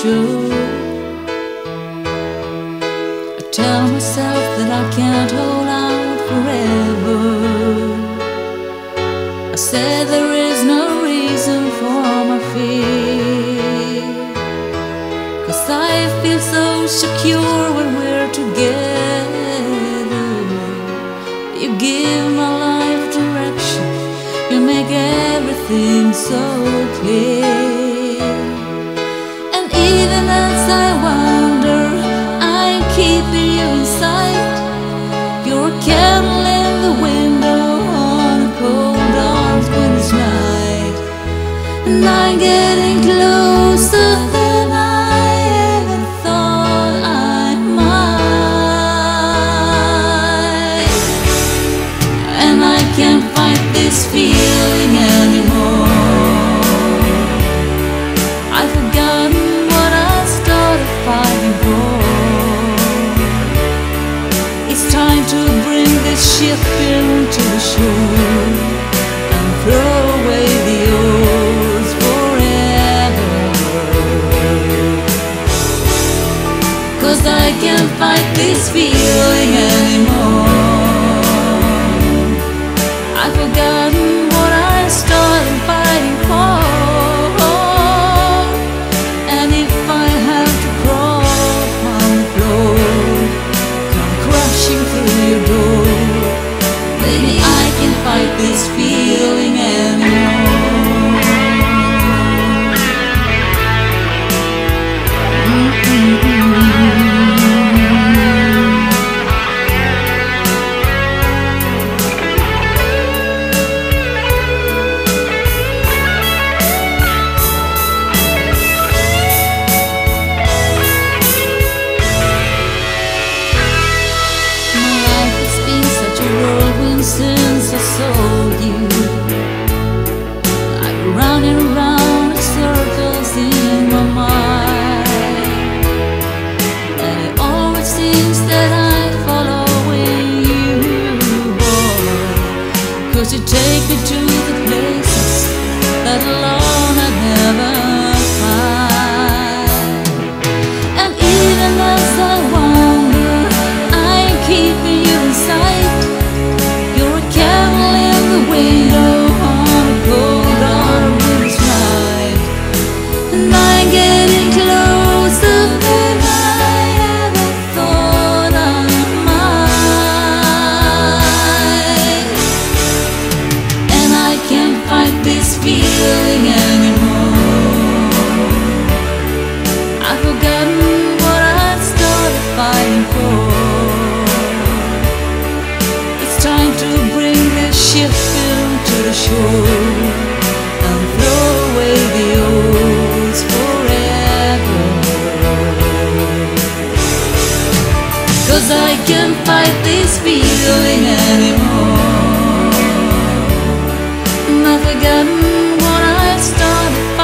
true. I tell myself that I can't hold out forever. I said there is no reason for my fear, 'cause I feel so secure when we're together. You give my life direction, you make everything so clear. And I'm getting closer than I ever thought I might. And I can't fight this feeling anymore. I've forgotten what I started fighting for. It's time to bring this ship into the shore and throw away the old. I can't fight this feeling anymore. I've forgotten what I started fighting for. And if I have to crawl on the floor, come crashing through your door, maybe I can fight this feeling anymore. Since I saw you, I go round and round in circles in my mind, and it always seems that I'm following you, boy, 'cause you take me to the places that alone I never find. And even as I wander, I'm keeping you in sight. Shore, and throw away the oaths forever. 'Cause I can't fight this feeling anymore. I've forgotten what I started.